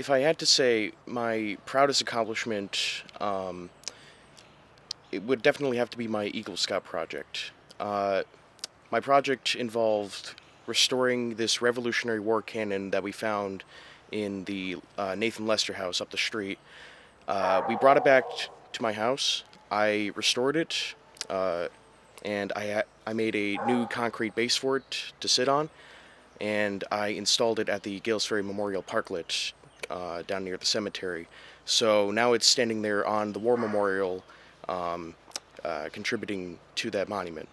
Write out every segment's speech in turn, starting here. If I had to say my proudest accomplishment, it would definitely have to be my Eagle Scout project. My project involved restoring this Revolutionary War cannon that we found in the Nathan Lester house up the street. We brought it back to my house. I restored it, and I made a new concrete base for it to sit on, and I installed it at the Gales Ferry Memorial Parklet down near the cemetery. So now it's standing there on the war memorial, contributing to that monument.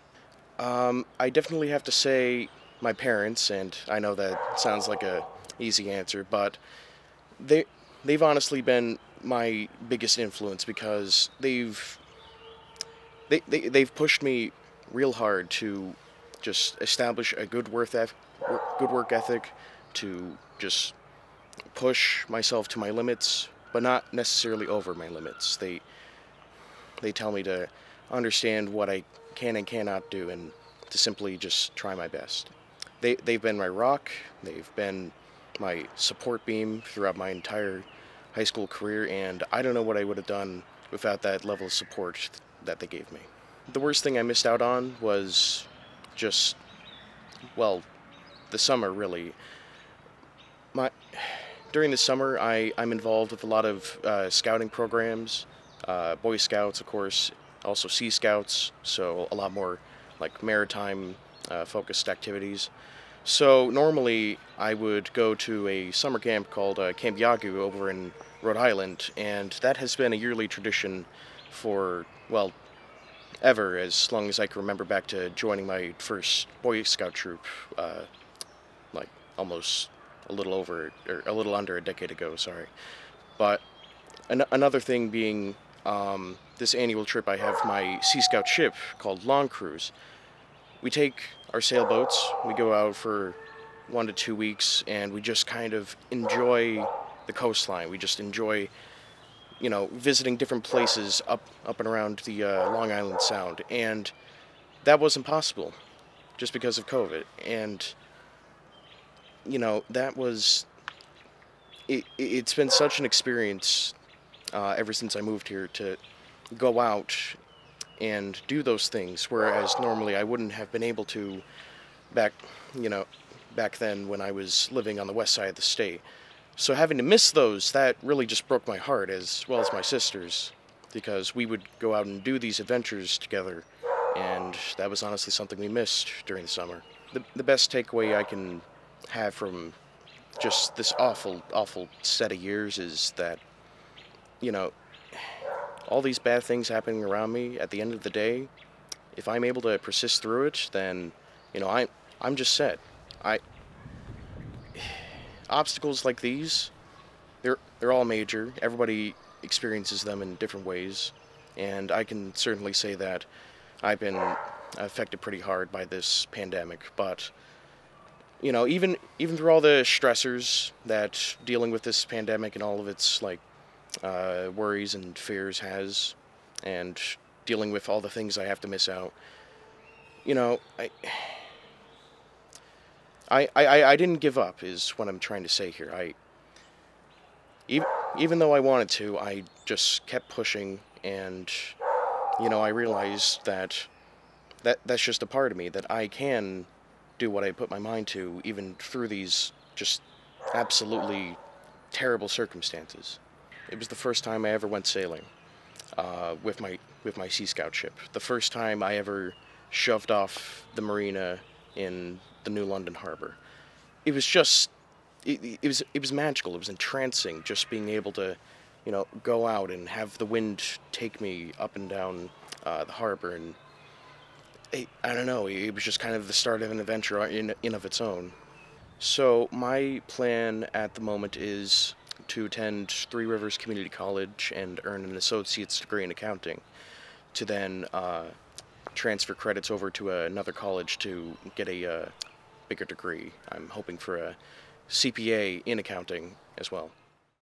I definitely have to say my parents, and I know that sounds like an easy answer, but they've honestly been my biggest influence because they've pushed me real hard to just establish a good work ethic, to just push myself to my limits, but not necessarily over my limits. They tell me to understand what I can and cannot do, and to simply just try my best. They've been my rock. They've been my support beam throughout my entire high school career, and I don't know what I would have done without that level of support that they gave me. The worst thing I missed out on was just, well, the summer, really. During the summer, I'm involved with a lot of scouting programs, Boy Scouts, of course, also Sea Scouts, so a lot more like maritime focused activities. So normally I would go to a summer camp called Camp Yagu over in Rhode Island, and that has been a yearly tradition for, well, ever, as long as I can remember back to joining my first Boy Scout troop, like almost a little under a decade ago, sorry. But another thing being this annual trip, I have my Sea Scout ship called Long Cruise. We take our sailboats, we go out for 1 to 2 weeks, and we just kind of enjoy the coastline. We just enjoy, you know, visiting different places up and around the Long Island Sound, and that wasn't possible just because of COVID. And you know, that was it's been such an experience ever since I moved here to go out and do those things, whereas normally I wouldn't have been able to back then when I was living on the west side of the state. So having to miss those, that really just broke my heart, as well as my sister's, because we would go out and do these adventures together, and that was honestly something we missed during the summer. The best takeaway I can have from just this awful, awful set of years is that, you know, all these bad things happening around me, at the end of the day, if I'm able to persist through it, then, you know, I'm just set. Obstacles like these, they're all major. Everybody experiences them in different ways, and I can certainly say that I've been affected pretty hard by this pandemic. But you know, even through all the stressors that dealing with this pandemic and all of its like worries and fears has, and dealing with all the things I have to miss out, you know, I didn't give up, is what I'm trying to say here. Even though I wanted to, I just kept pushing, and, you know, I realized that that's just a part of me, that I can do what I put my mind to, even through these just absolutely terrible circumstances. It was the first time I ever went sailing with my Sea Scout ship. The first time I ever shoved off the marina in the New London Harbor. It was just, it was magical. It was entrancing, just being able to, you know, go out and have the wind take me up and down the harbor, and I don't know, it was just kind of the start of an adventure in of its own. So my plan at the moment is to attend Three Rivers Community College and earn an associate's degree in accounting, to then transfer credits over to another college to get a bigger degree. I'm hoping for a CPA in accounting as well.